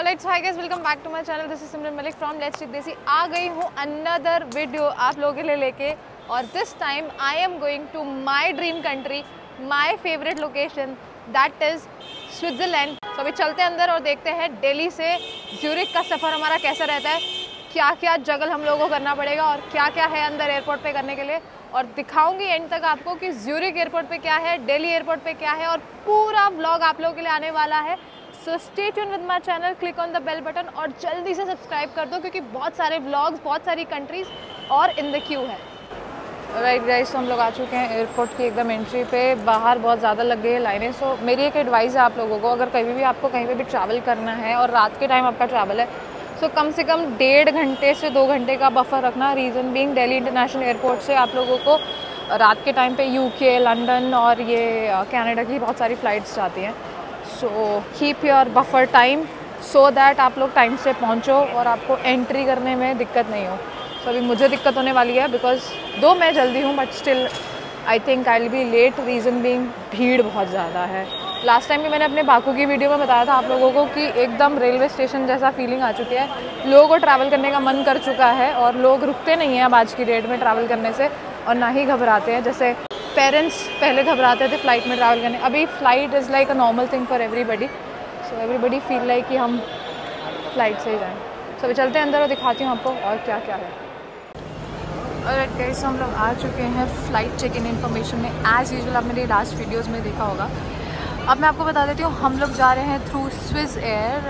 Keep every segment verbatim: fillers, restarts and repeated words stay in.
Alright, so hi guys, welcome back to my channel. This is Simran Malik from let's take देसी। आ गई हूँ another video आप लोगों के लिए लेके, और this time I am going to my dream country, my favourite location, that is Switzerland. So अभी चलते हैं अंदर और देखते हैं दिल्ली से ज़्यूरिख का सफ़र हमारा कैसा रहता है, क्या क्या जगल हम लोगों को करना पड़ेगा और क्या क्या है अंदर एयरपोर्ट पे करने के लिए। और दिखाऊंगी एंड तक आपको कि ज़्यूरिख एयरपोर्ट पे क्या है, दिल्ली एयरपोर्ट पे क्या है, और पूरा व्लॉग आप लोगों के लिए आने वाला है। So stay tune with my channel, click on the bell button और जल्दी से सब्सक्राइब कर दो, क्योंकि बहुत सारे व्लॉग्स, बहुत सारी कंट्रीज़ और इन द क्यू है। राइट गाइस, तो हम लोग आ चुके हैं एयरपोर्ट की एकदम एंट्री पे। बाहर बहुत ज़्यादा लग गई है लाइनें। सो मेरी एक एडवाइस है आप लोगों को, अगर कभी भी आपको कहीं पर भी ट्रैवल करना है और रात के टाइम आपका ट्रैवल है, सो so, कम से कम डेढ़ घंटे से दो घंटे का बफर रखना। Reason being, Delhi international airport से आप लोगों को रात के टाइम पे यूके, लंदन और ये कनाडा की बहुत सारी फ़्लाइट्स जाती हैं। So keep your buffer time so that आप लोग टाइम से पहुंचो और आपको एंट्री करने में दिक्कत नहीं हो। सो so, अभी मुझे दिक्कत होने वाली है बिकॉज दो मैं जल्दी हूँ, but still I think I will be late. Reason being, भीड़ बहुत ज़्यादा है। लास्ट टाइम भी मैंने अपने बाकू की वीडियो में बताया था आप लोगों को कि एकदम रेलवे स्टेशन जैसा फीलिंग आ चुकी है। लोगों को ट्रैवल करने का मन कर चुका है और लोग रुकते नहीं हैं अब आज की डेट में ट्रैवल करने से, और ना ही घबराते हैं जैसे पेरेंट्स पहले घबराते थे फ़्लाइट में ट्रैवल करने। अभी flight is like a normal thing for everybody, so everybody feel like कि हम फ्लाइट से ही जाएँ। सो अभी चलते हैं अंदर और दिखाती हूँ आपको और क्या क्या है। ऑलराइट गाइस, हम लोग आ चुके हैं फ़्लाइट चेक इन इन्फॉर्मेशन में। एज़ यूजुअल आप मेरी लास्ट वीडियोज़ में देखा होगा। अब मैं आपको बता देती हूँ, हम लोग जा रहे हैं थ्रू स्विस एयर।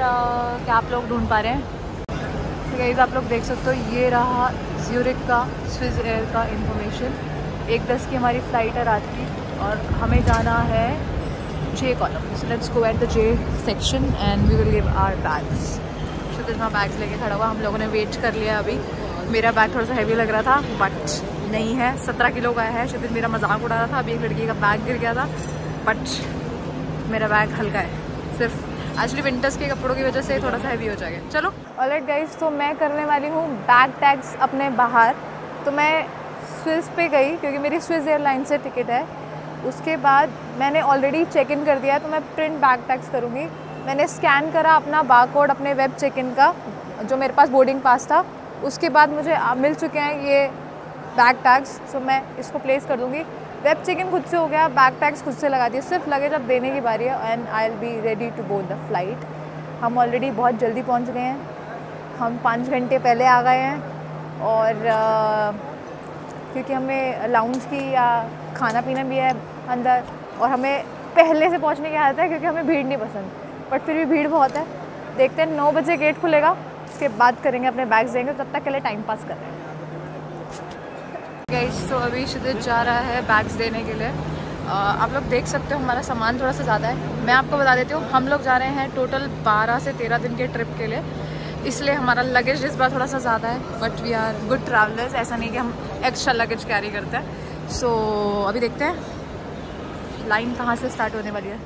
क्या आप लोग ढूंढ पा रहे हैं? तो गाइस, आप लोग देख सकते हो, ये रहा ज़्यूरिख का स्विस एयर का इन्फॉर्मेशन। एक दस की हमारी फ़्लाइट है रात की और हमें जाना है J column. So let's go at the J section and we will give our bags. So तो मैं बैग लेके खड़ा हुआ, हम लोगों ने वेट कर लिया। अभी मेरा बैग थोड़ा सा हैवी लग रहा था बट नहीं है, सत्रह किलो का है। शायद मेरा मजाक उड़ा रहा था, अभी एक लड़की का बैग गिर गया था बट मेरा बैग हल्का है, सिर्फ एक्चुअली विंटर्स के कपड़ों की वजह से थोड़ा सा हैवी हो जाएगा। चलो ऑलराइट गाइस, तो मैं करने वाली हूँ बैग टैग्स अपने बाहर। तो मैं स्विस पे गई क्योंकि मेरी स्विस एयरलाइन से टिकट है। उसके बाद मैंने ऑलरेडी चेक इन कर दिया, तो मैं प्रिंट बैग टैग्स करूँगी। मैंने स्कैन करा अपना बारकोड अपने वेब चेक इन का, जो मेरे पास बोर्डिंग पास था। उसके बाद मुझे मिल चुके हैं ये बैग टैग्स, तो मैं इसको प्लेस कर दूँगी। वेब चेक इन खुद से हो गया, बैग टैग्स खुद से लगा दिए, सिर्फ लगेज अब देने की बारी है। And I will be ready to board the flight. हम ऑलरेडी बहुत जल्दी पहुंच गए हैं, हम पाँच घंटे पहले आ गए हैं। और आ, क्योंकि हमें लाउंज की या खाना पीना भी है अंदर, और हमें पहले से पहुंचने की आदत है क्योंकि हमें भीड़ नहीं पसंद, बट फिर भी भीड़ बहुत है। देखते हैं नौ बजे गेट खुलेगा, उसके बाद करेंगे अपने बैग्स देंगे, तब तक के लिए टाइम पास कर रहे हैं। गाइस, तो अभी शिदित जा रहा है बैग्स देने के लिए। आ, आप लोग देख सकते हो हमारा सामान थोड़ा सा ज़्यादा है। मैं आपको बता देती हूँ, हम लोग जा रहे हैं टोटल बारह से तेरह दिन के ट्रिप के लिए, इसलिए हमारा लगेज इस बार थोड़ा सा ज़्यादा है, but we are good travellers. ऐसा नहीं कि हम एक्स्ट्रा लगेज कैरी करते हैं। सो so, अभी देखते हैं लाइन कहाँ से स्टार्ट होने वाली है।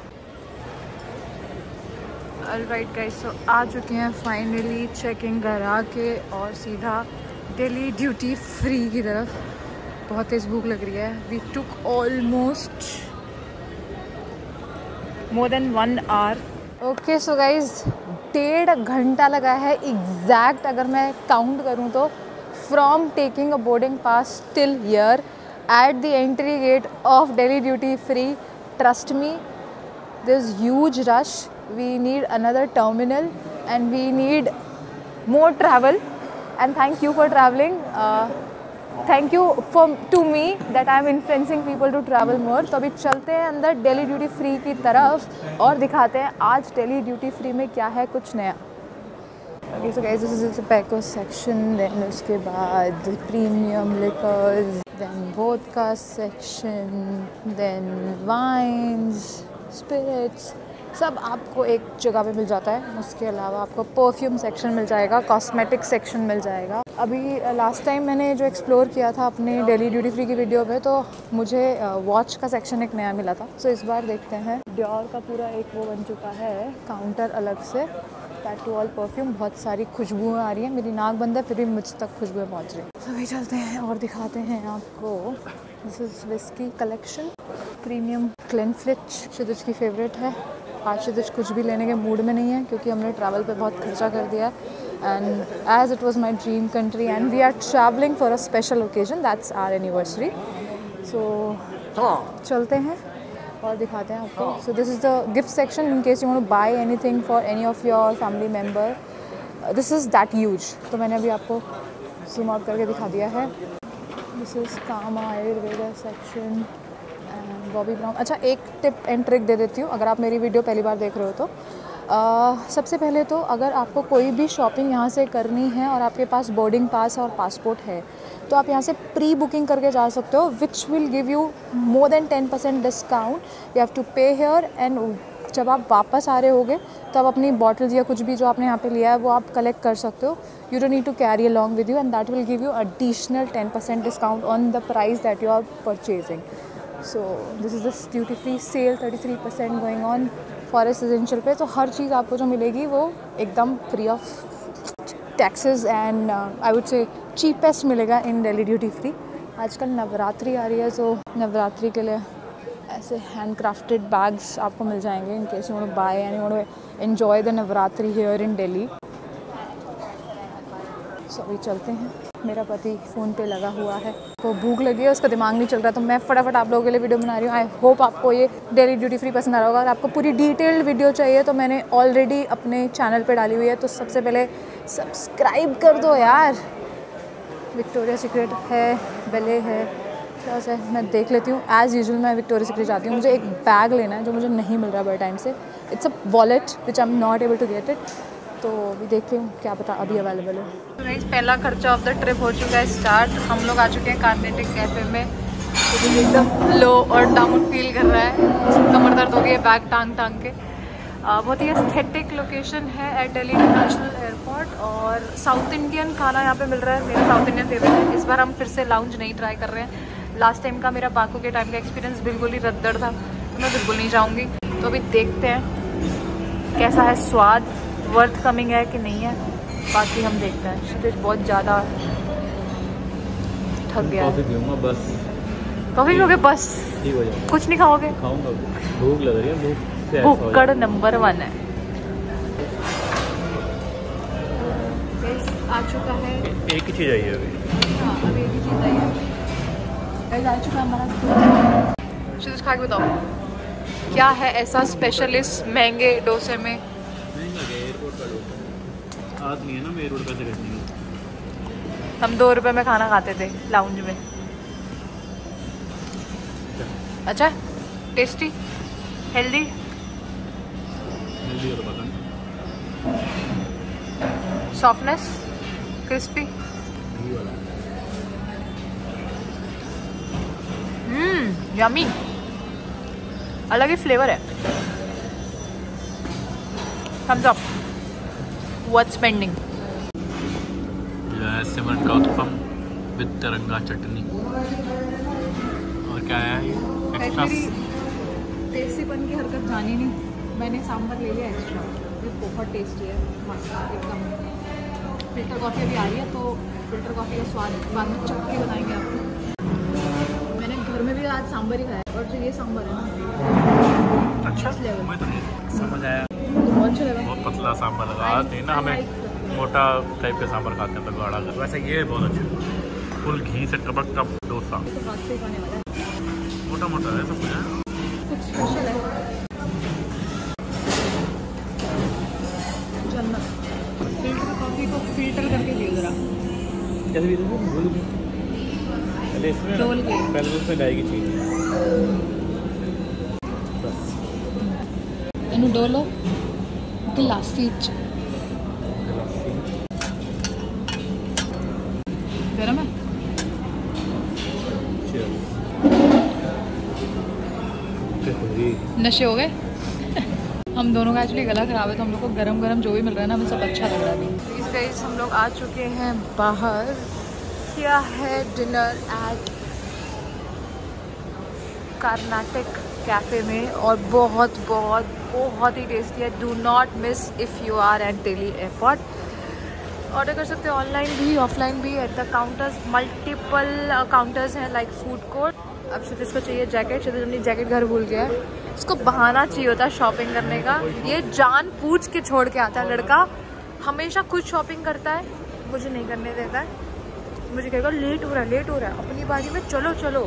ऑलराइट गाइस, तो आ चुके हैं फाइनली चेकिंग करा के और सीधा दिल्ली ड्यूटी फ्री की तरफ। बहुत तेज़ भूख लग रही है। We took almost more than one hour. Okay so guys, डेढ़ घंटा लगा है एग्जैक्ट, अगर मैं काउंट करूँ तो, from taking a boarding pass till here at the entry gate of Delhi duty free. Trust me, there is huge rush, we need another terminal and we need more travel. And thank you for travelling, thank you for to me that I am influencing people to travel more. तो अभी चलते हैं अंदर Delhi duty free की तरफ और दिखाते हैं आज दिल्ली ड्यूटी फ्री में क्या है कुछ नया। Okay so guys, this is the Paco section, then उसके बाद premium liquors, then vodka section, then wines, spirits, सब आपको एक जगह पे मिल जाता है। उसके अलावा आपको परफ्यूम सेक्शन मिल जाएगा, कॉस्मेटिक सेक्शन मिल जाएगा। अभी लास्ट टाइम मैंने जो एक्सप्लोर किया था अपने दिल्ली ड्यूटी फ्री की वीडियो में, तो मुझे वॉच का सेक्शन एक नया मिला था। सो so, इस बार देखते हैं। डियोर का पूरा एक वो बन चुका है काउंटर अलग से, टैटू ऑल परफ्यूम। बहुत सारी खुशबुएँ आ रही हैं, मेरी नाक बंद है फिर भी मुझ तक खुशबुएँ पहुँच रही हैं। सभी चलते हैं और दिखाते हैं आपको। This is whisky collection, premium Glenfiddich, शिदिज की फेवरेट है। आज शायद कुछ भी लेने के मूड में नहीं है क्योंकि हमने ट्रैवल पे बहुत खर्चा कर दिया है and as it was my dream country and we are travelling for a special occasion that's our anniversary so चलते हैं और दिखाते हैं आपको. So this is the gift section in case you want to buy anything for any of your family member. This is that huge तो मैंने अभी आपको ज़ूम आउट करके दिखा दिया है. This is Kama Ayurveda section and Bobbi Brown. अच्छा एक टिप एंड ट्रिक दे देती हूँ अगर आप मेरी वीडियो पहली बार देख रहे हो तो आ, सबसे पहले तो अगर आपको कोई भी शॉपिंग यहाँ से करनी है और आपके पास बोर्डिंग पास और पासपोर्ट है तो आप यहाँ से प्री बुकिंग करके जा सकते हो which will give you more than ten percent discount. You have to pay here and जब आप वापस आ रहे होगे तो आप अपनी बॉटल्स या कुछ भी जो आपने यहाँ पे लिया है वो आप कलेक्ट कर सकते हो. You don't need to carry along with you and that will give you additional ten percent discount on the price that you are purchasing. So this is this duty free sale thirty three percent going on Forest Essential पे. तो हर चीज़ आपको जो मिलेगी वो एकदम free of taxes and I would say cheapest मिलेगा इन दिल्ली ड्यूटी फ्री. आजकल नवरात्रि आ रही है तो नवरात्रि के लिए ऐसे हैंड क्राफ्टेड बैग्स आपको मिल जाएंगे in case you want to buy and you want to enjoy the Navratri here in Delhi. So अभी चलते हैं. मेरा पति फ़ोन पे लगा हुआ है तो भूख लगी है उसका दिमाग नहीं चल रहा तो मैं फटाफट आप लोगों के लिए वीडियो बना रही हूँ. आई होप आपको ये दिल्ली ड्यूटी फ्री पसंद आ रहा होगा. अगर आपको पूरी डिटेल्ड वीडियो चाहिए तो मैंने ऑलरेडी अपने चैनल पर डाली हुई है तो सबसे पहले सब्सक्राइब कर दो यार. विक्टोरिया सीक्रेट है भले है क्या है मैं देख लेती हूँ. एज़ यूजुअल मैं विक्टोरिया सीक्रेट जाती हूँ. मुझे एक बैग लेना है जो मुझे नहीं मिल रहा बाय टाइम से. It's a wallet which I am not able to get it तो अभी देखती हूँ क्या पता अभी अवेलेबल है. तो गाइस पहला खर्चा ऑफ द ट्रिप हो चुका है स्टार्ट. हम लोग आ चुके हैं कार्नेटिक कैफ़े में. एकदम लो और डाउन फील कर रहा है. कमर दर्द हो गई है बैग टांग टांग के. बहुत ही एस्थेटिक लोकेशन है एट दिल्ली इंटरनेशनल एयरपोर्ट और साउथ इंडियन खाना यहाँ पे मिल रहा है. मेरा साउथ इंडियन फेवरेट है. इस बार हम फिर से लाउंज नहीं ट्राई कर रहे हैं. लास्ट टाइम का मेरा बाकू के टाइम का एक्सपीरियंस बिल्कुल ही रद्दड़ था तो मैं बिल्कुल नहीं जाऊँगी. तो अभी देखते हैं कैसा है स्वाद वर्थ कमिंग है कि नहीं है. बाकी हम देखते हैं. तो बहुत ज़्यादा थक गया. कॉफ़ी पियोगे बस कुछ नहीं खाओगे. भूख लग रही है. बुक्कड़ नंबर वन है. आ चुका है एक ही चीज़ आई है अभी. हाँ अभी एक ही चीज़ आई है. आ चुका हमारा चीज खा के बताओ क्या है ऐसा स्पेशल इस महंगे डोसे में. एयरपोर्ट का डोसा आज नहीं है ना मैं एयरपोर्ट का देखने. हम दो रुपए में खाना खाते थे लाउंज में. अच्छा tasty healthy softness crispy. Hmm yummy अलग ही फ्लेवर है. Thumbs up. What's pending Simran का उत्पम विद तिरंगा चटनी और क्या है एक्स्ट्रा टेस्टीपन की हरकत जानी नहीं. मैंने सांभर ले लिया एक्स्ट्रा. ये बहुत टेस्टी है मस्त एकदम. फिल्टर कॉफ़ी अभी आ रही है तो फिल्टर कॉफ़ी का स्वाद बाद में चख के बताएंगे आपको. मैंने घर में भी आज सांभर ही खाया और जो ये सांभर है ना अच्छा मैं तो नहीं समझ आया. बहुत अच्छा लगा. बहुत पतला सांभर लगा. नहीं ना हमें मोटा टाइप का सांभर खाते हैं तगड़ा लगा. वैसे ये बहुत अच्छा फुल घी से टपक का डोसा मोटा मोटा है सब कुछ है कुछ स्पेशल है. फिल्टर करके दे जरा कैसे भी तो भूल गई. पहले इसमें पहले उसमें डालेगी चीनी बस इन्हें डोलो गिलासी गरम है. नशे हो गए हम दोनों का. एक्चुअली गला खराब है तो हम लोग को गरम गरम जो भी मिल रहा है ना हमें सब अच्छा लग रहा है. प्लीज़ गाइस हम लोग आ चुके हैं बाहर. क्या है डिनर एट कर्नाटक कैफ़े में और बहुत बहुत बहुत ही टेस्टी है. Do not miss if you are at Delhi airport. Order कर सकते हो ऑनलाइन भी ऑफलाइन भी. At the counters multiple counters हैं लाइक फूड कोर्ट. अब शुद्ध इसको चाहिए जैकेट. शुद्ध अपनी जैकेट घर भूल गया है इसको बहाना चाहिए होता है शॉपिंग करने का, ये जान पूछ के छोड़ के आता है लड़का, हमेशा खुद शॉपिंग करता है, मुझे नहीं करने देता है, मुझे कहेगा लेट हो रहा है लेट हो रहा है, अपनी बारी में चलो चलो।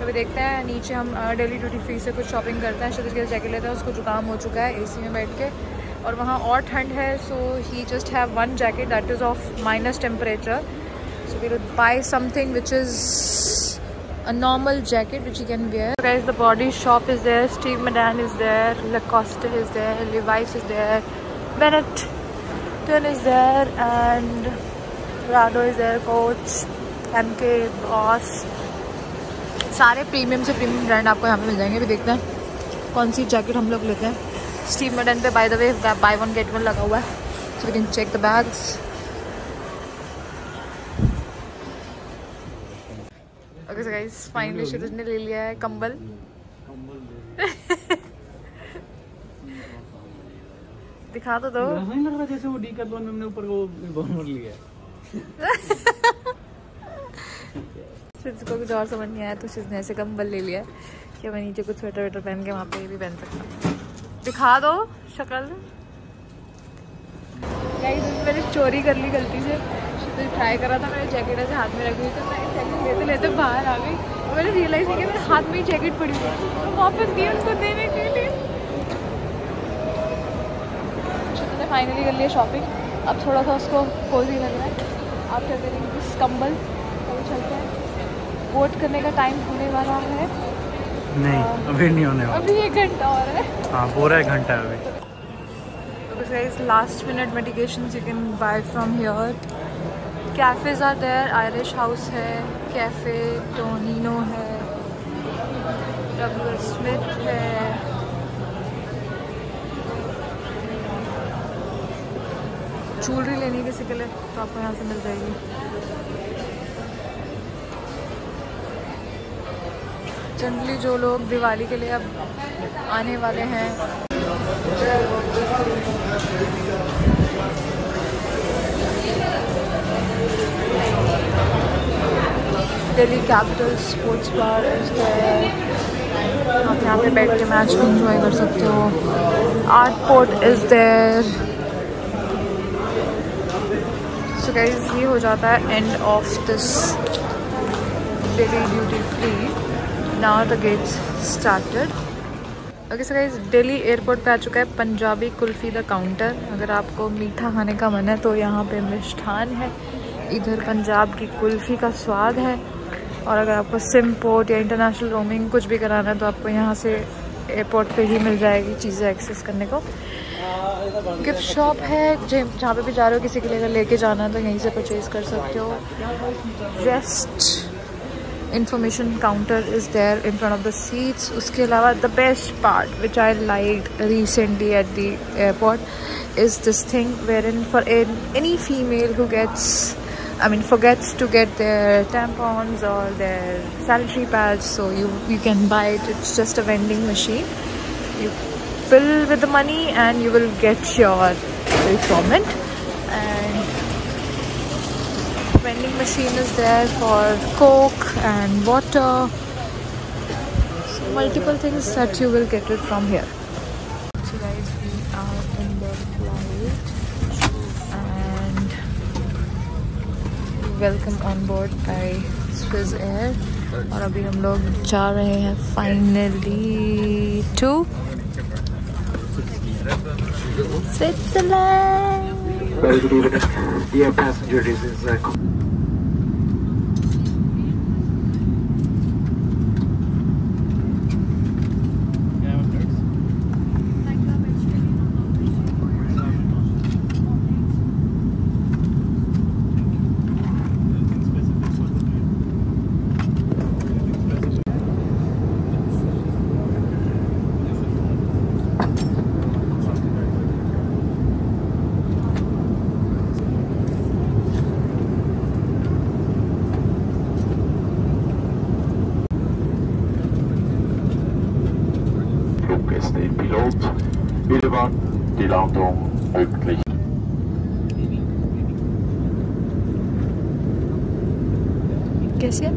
कभी देखते हैं नीचे हम डेली ड्यूटी फ्री से कुछ शॉपिंग करते हैं, शरीर के जैकेट लेते हैं, उसको जुकाम हो चुका है एसी में बैठ के और वहाँ और ठंड है, so he just have one jacket that is of minus temperature, so we will buy something which is a normal jacket which you can wear. Guys, the Body Shop is there, Steve Madden is there, Lacoste is there, Levi's is there, Bennett Turn is there and Rado is there, Coach, M K, Boss. सारे premium से premium brand आपको यहाँ पे मिल जाएंगे। अभी देखते हैं कौन सी jacket हम लोग लेते हैं। Steve Madden पे by the way buy one get one लगा हुआ है, so we can check the bags. Okay guys, finally Shiraj ने ले लिया है कंबल, दिखा तो दो। नहीं लग रहा जैसे वो डीकैथलॉन में हमने ऊपर वो बॉम्बर लिया है। शिरज को कुछ और समझ नहीं आया तो शिरज ने ऐसे कंबल ले लिया कि मैं नीचे कुछ स्वेटर वेटर पहन के वहाँ पे भी पहन सकता हूँ। दिखा दो शक्ल। गाइस मैंने चोरी कर ली गलती से, तो ट्राई करा था, मैंने जैकेट ऐसे हाथ में रख दी, तो मैं जैकेट लेते लेते बाहर आ गई और मैंने रियलाइज़ किया मेरे हाथ में ही जैकेट पड़ी हुई है, तो वापस दी उनको देने के लिए। मैंने फाइनली कर लिया शॉपिंग, अब थोड़ा सा उसको कोजी लग रहा है। आप क्या करेंगे इस कंबल तो चलते हैं, वोट करने का टाइम होने वाला है। नहीं अभी नहीं होने वाला, अभी एक घंटा और है। हाँ पूरा एक घंटा है अभी। Last minute medications you can buy from here. Cafes are there, Irish House है, कैफे टोनिनो है, डब्ल्यू एच स्मिथ है, ज्वेलरी लेनी किसी के लिए तो आपको यहाँ से मिल जाएगी। जनरली जो लोग दिवाली के लिए अब आने वाले हैं, Delhi capital sports bar is there, आप यहाँ पे बैठ के मैच भी इंजॉय कर सकते हो। Art port is there. So guys ये हो जाता है end of this Delhi duty free, now the gates started. Okay so guys Delhi airport पे आ चुका है पंजाबी कुल्फी द काउंटर, अगर आपको मीठा खाने का मन है तो यहाँ पे मिष्ठान है, इधर पंजाब की कुल्फी का स्वाद है, और अगर आपको सिम पोर्ट या इंटरनेशनल रोमिंग कुछ भी कराना है तो आपको यहाँ से एयरपोर्ट पे ही मिल जाएगी चीज़ें एक्सेस करने को। गिफ्ट शॉप है, जहाँ पे भी जा रहे हो किसी के लिए लेके जाना है तो यहीं से परचेज़ कर सकते हो। Rest information counter is there in front of the seats. उसके अलावा the best part which I like recently at the airport is this thing where in for any female who gets I mean forgets to get their tampons or their sanitary pads, so you you can buy it. It's just a vending machine. You fill with the money and you will get your requirement. And vending machine is there for Coke and water. So multiple things that you will get it from here. So guys, we are in the flight. Welcome on board by Swiss Air, और अभी हम लोग जा रहे हैं finally to Switzerland. कैसे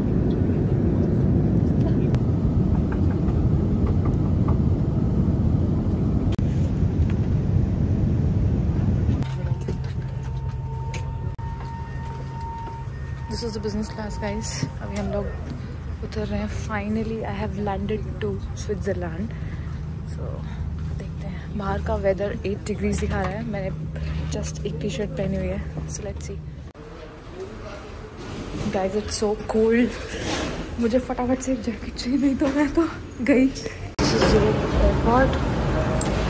this is the business class guys. अभी हम लोग उतर रहे हैं। Finally I have landed to Switzerland. So देखते हैं, बाहर का वेदर एट डिग्रीज दिखा रहा है। मैंने जस्ट एक टी शर्ट पहनी हुई है, so let's see guys, it's so cold. मुझे फटाफट से एक जैकेट चाहिए, नहीं तो मैं तो गई। This is Zurich airport.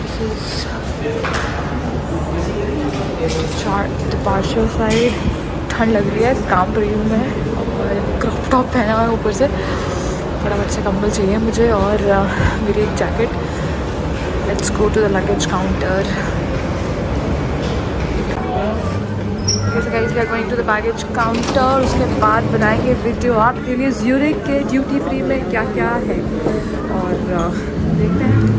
This is chart departure side. ठंड लग रही है, काम पर रही हूँ मैं और क्रॉप टॉप पहना हुआ है ऊपर से। फटाफट से कंबल चाहिए मुझे और मेरी एक jacket. Let's go to the luggage counter. We are going to the baggage counter. उसके बाद बनाएंगे वीडियो आपके लिए ज़्यूरिख के ड्यूटी फ्री में क्या क्या है, और देखते हैं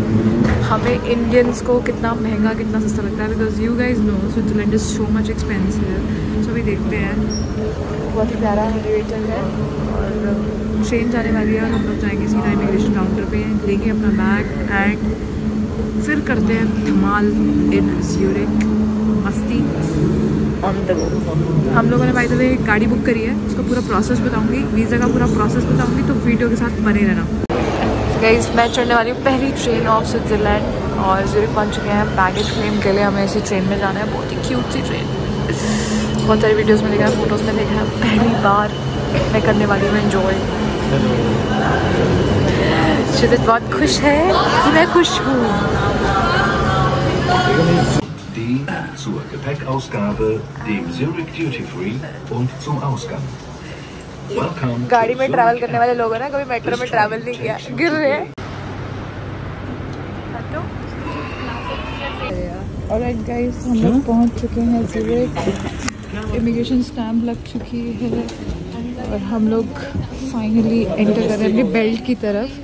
हमें इंडियंस को कितना महंगा कितना सस्ता लगता है, because you guys know Switzerland is so much expensive. तो भी देखते हैं। बहुत ही प्यारा एलिवेटर है और ट्रेन जाने वाली है और हम लोग जाएंगे सीधा इमिग्रेशन काउंटर पे, लेंगे अपना बैग एंड फिर करते हैं धमाल इन ज़्यूरिख मस्ती ऑन द गो। हम लोगों ने बाय द वे गाड़ी बुक करी है, उसका पूरा प्रोसेस बताऊंगी, वीज़ा का पूरा प्रोसेस बताऊंगी, तो वीडियो के साथ बने रहना गाइस। मैं चढ़ने वाली हूँ पहली ट्रेन ऑफ स्विट्ज़रलैंड और ज़्यूरिख पहुँच चुके हैं। बैगेज क्लेम के लिए हमें इसी ट्रेन में जाना है। बहुत ही क्यूट सी ट्रेन, बहुत सारी वीडियोस में देखा है, फोटोज़ में देखा है। पहली बार मैं करने वाली हूँ एंजॉय। शिदित बहुत खुश है कि मैं खुश हूँ। Die zur Gepäckausgabe dem Zurich Duty Free und zum Ausgang. गाड़ी में ट्रैवल करने वाले लोगों ने कभी मेट्रो में ट्रैवल नहीं किया, गिर रहे हैं। ऑलराइट गाइस, हम लोग पहुँच चुके हैं ज़्यूरिख। इमिग्रेशन स्टैम्प लग चुकी है और हम लोग फाइनली एंटर कर रहे हैं अपनी बेल्ट की तरफ।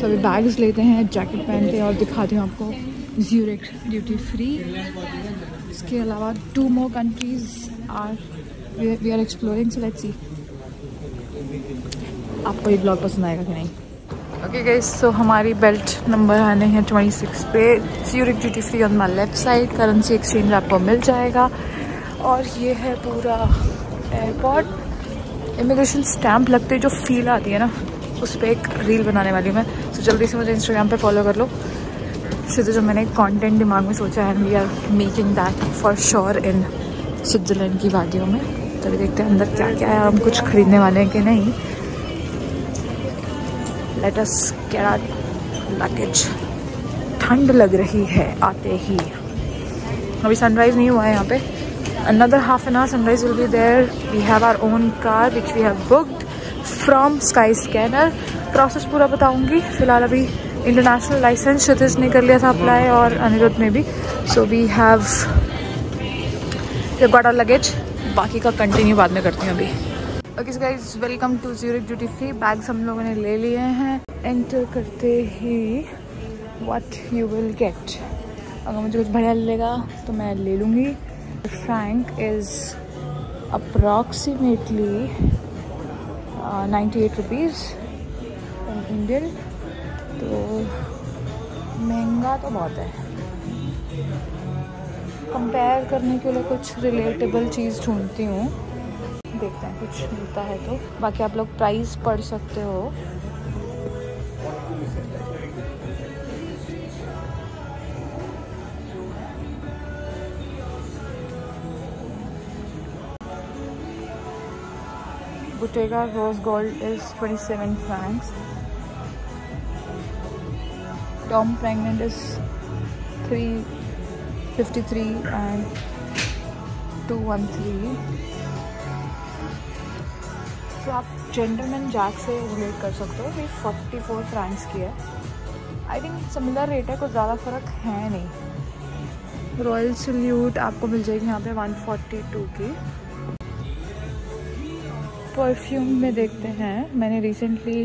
तो अभी बैग्स लेते हैं, जैकेट पहनते हैं और दिखाती हूँ आपको ज़्यूरिख ड्यूटी फ्री। इसके अलावा two more countries are we are exploring, so let's see आपको ये ब्लॉग पसंद आएगा कि नहीं। ओके गाइस, सो हमारी बेल्ट नंबर आने हैं छब्बीस पे। Zurich duty free on my left side. Currency exchange आपको मिल जाएगा और ये है पूरा एयरपोर्ट। इमिग्रेशन स्टैम्प लगते जो फील आती है ना, उस पर एक रील बनाने वाली हूँ मैं, तो so, जल्दी से मुझे इंस्टाग्राम पे फॉलो कर लो। सीधे जो मैंने कंटेंट दिमाग में सोचा है, we are making that for sure in Switzerland की वादियों में। तभी तो देखते हैं अंदर क्या क्या है और हम कुछ खरीदने वाले हैं कि नहीं। Let us get our luggage. ठंड लग रही है आते ही। अभी सनराइज़ नहीं हुआ है यहाँ पे। Another half an hour sunrise will be there. We have our own car which we have booked from Sky Scanner. Process पूरा बताऊँगी। फिलहाल अभी international license क्षतिज ने कर लिया था apply और अनिरुद्ध ने भी। So we have we've got our luggage. बाकी का continue बाद में करती हूँ अभी। Okay so guys, welcome to Zurich Duty Free. Bags हम लोगों ने ले लिए हैं। Enter करते ही what you will get. अगर मुझे कुछ बढ़िया लगेगा तो मैं ले लूँगी। Frank is approximately uh, ninety-eight rupees in Indian. तो महंगा तो बहुत है। कंपेयर करने के लिए कुछ रिलेटेबल चीज़ ढूंढती हूँ, देखते हैं कुछ मिलता है तो। बाकी आप लोग प्राइस पढ़ सकते हो। Bottega rose gold is twenty-seven francs. Tom Pregnant is three fifty-three and two one three. तो आप Gentleman Jack से रिलेट कर सकते हो। ये forty-four francs की है। I think similar rate है, कुछ ज़्यादा फर्क है नहीं। Royal Salute आपको मिल जाएगी यहाँ पे one forty-two की। परफ्यूम में देखते हैं, मैंने रिसेंटली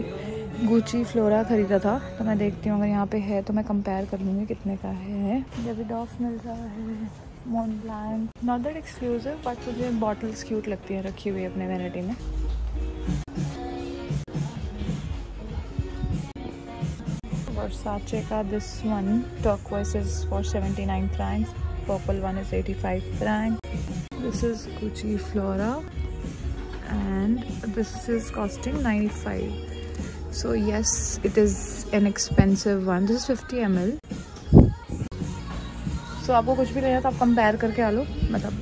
गुची फ्लोरा ख़रीदा था, तो मैं देखती हूँ अगर यहाँ पे है तो मैं कंपेयर कर लूँगी कितने का है। डेविडॉफ मिल रहा है, Mont Blanc, not that exclusive but मुझे बॉटल्स क्यूट लगती हैं रखी हुई अपने वैनिटी में। वर्साचे का this one turquoise is for seventy nine francs, purple one is eighty five franc. This is Gucci Flora and this is costing ninety-five. So yes, it is an expensive one. This is fifty milliliters. So आपको कुछ भी लेना तो आप compare करके आ लो, मतलब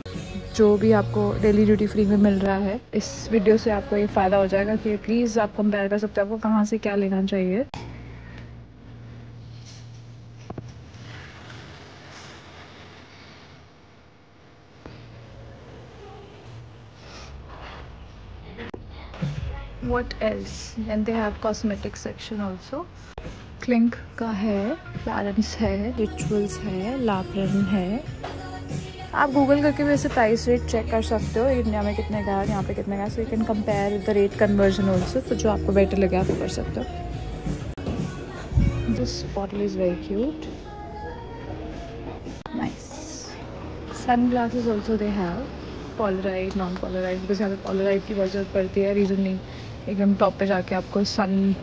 जो भी आपको डेली ड्यूटी फ्री में मिल रहा है। इस वीडियो से आपको ये फ़ायदा हो जाएगा कि प्लीज़ आप कंपेयर कर सकते हो आपको कहाँ से क्या लेना चाहिए। What else? Then they have cosmetic section also. Cling का है, Balance है, Rituals है, लापरन है। आप गूगल करके भी ऐसे प्राइस रेट चेक कर सकते हो, इंडिया में कितने का है, यहाँ पे कितने का। So you can compare the rate conversion also, तो जो आपको बेटर लगे आप कर सकते हो। This bottle is very cute, nice. Sunglasses also they have, polarised, non polarised, because यहाँ पर पोलराइड की बहुत ज़रूरत पड़ती है। रीजनली एकदम टॉप पे जाके आपको सन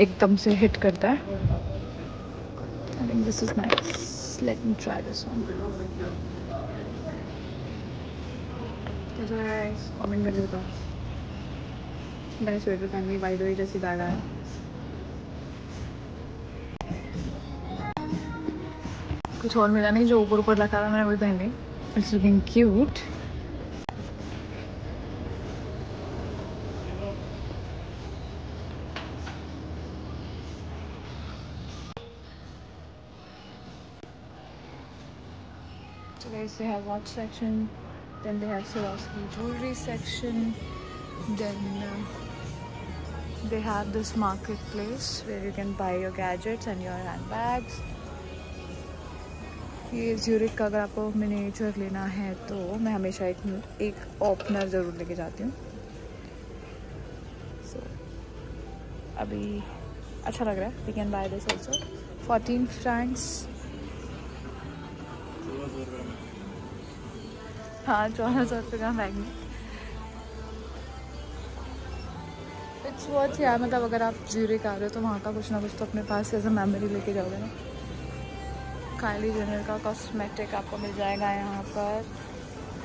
एकदम से हिट करता है। I think this is nice. Let me try this one. Comment करके बताओ। मैंने स्वेटर पहन ली, वाइट वाइट जैसी दागा है। कुछ और मिला नहीं, जो ऊपर ऊपर लगा था मैंने वही पहन ली। It's looking cute. They have watch section, then they have Swarovski jewelry section, then uh, they have this marketplace where you can buy your gadgets and your handbags. ये ज़्यूरिक का अगर आपको मिनीचर लेना है तो मैं हमेशा एक एक ओपनर ज़रूर लेके जाती हूँ। So अभी अच्छा लग रहा है, we can buy this also, fourteen francs. हाँ, चौदह सौ रुपये का बैग में इट्स वर्थ यार। मतलब अगर आप ज़्यूरिक आ रहे हो तो वहाँ का कुछ ना कुछ तो अपने पास एज अ मेमोरी लेके जाओगे ना। काइली जेनर का कॉस्मेटिक आपको मिल जाएगा यहाँ पर,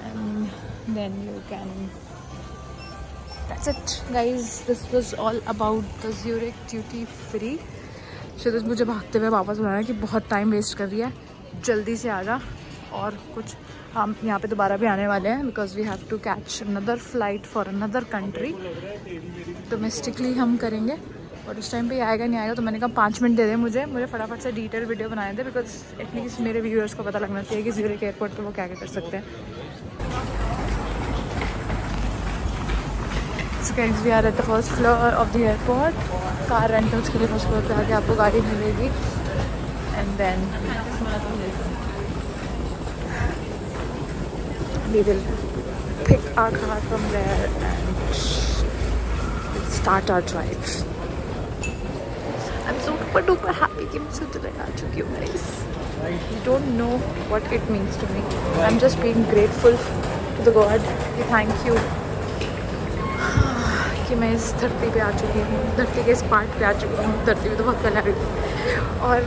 and then you can. That's it guys, this was all about the Zurich duty free. So this मुझे भागते हुए वापस बुलाना है कि बहुत टाइम वेस्ट कर रही है, जल्दी से आ जा। और कुछ हम यहाँ पे दोबारा भी आने वाले हैं, because we have to catch another flight for another country. Domestically हम करेंगे और उस टाइम पे आएगा नहीं आएगा, तो मैंने कहा पाँच मिनट दे दें मुझे मुझे फटाफट से डिटेल वीडियो बनाए दें, बिकॉज एटलीस्ट मेरे व्यूअर्स को पता लगना चाहिए कि ज़्यूरिक एयरपोर्ट पर वो क्या क्या कर सकते हैं। We are at the first floor of the airport. Car rentals के लिए फर्स्ट फ्लोर पर आके आपको गाड़ी मिलेगी, and then we will pick our car from there and start our drive. I'm super duper happy कि मैं Switzerland आ चुकी हूँ guys. You don't know what it means to me. I'm just being grateful to the God. कि thank you कि मैं इस धरती पे आ चुकी हूँ, धरती के इस पार्ट पे आ चुकी हूँ। धरती पे तो बहुत पहले आ गई थी, और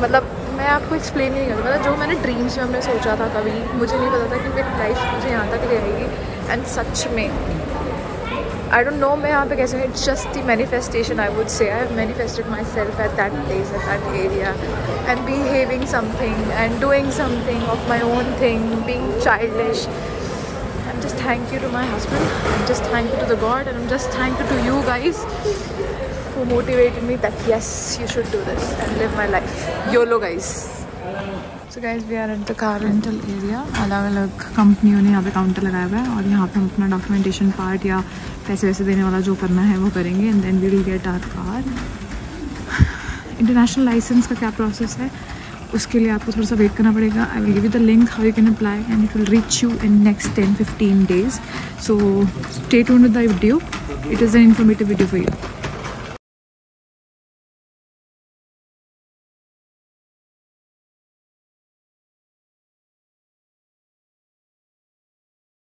मतलब मैं आपको एक्सप्लेन नहीं कर, मतलब जो मैंने ड्रीम्स में हमने सोचा था कभी, मुझे नहीं पता था कि मेरी लाइफ मुझे यहाँ तक ले आएगी। एंड सच में आई डोंट नो मैं यहाँ पे कैसे, it's just the manifestation I would say. I have manifested myself at that place, at that area, and behaving something and doing something of my own thing, being childish. I am just thank you to my husband, I am just thank you to the God, and I am just thank you to you guys who motivated me that yes, you should do this and live my life. YOLO guys. So guys, we are at the car rental area. अलग अलग कंपनियों ने यहाँ पे counter लगाया हुआ है, और यहाँ पे हम अपना डॉक्यूमेंटेशन पार्ट या पैसे वैसे देने वाला जो करना है वो करेंगे, and then we will get our car. International licence का क्या प्रोसेस है उसके लिए आपको थोड़ा सा वेट करना पड़ेगा। I will give you the link how you can apply, and it will reach you in next ten fifteen days. So stay tuned with the video, it is an informative video for you.